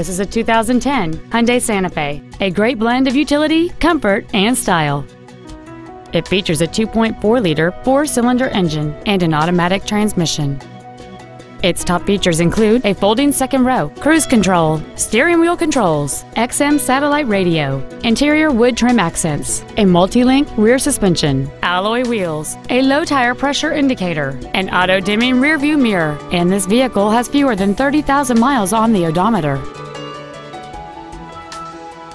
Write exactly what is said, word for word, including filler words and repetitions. This is a two thousand ten Hyundai Santa Fe, a great blend of utility, comfort, and style. It features a two point four liter four-cylinder engine and an automatic transmission. Its top features include a folding second row, cruise control, steering wheel controls, X M satellite radio, interior wood trim accents, a multi-link rear suspension, alloy wheels, a low tire pressure indicator, an auto-dimming rear view mirror, and this vehicle has fewer than thirty thousand miles on the odometer.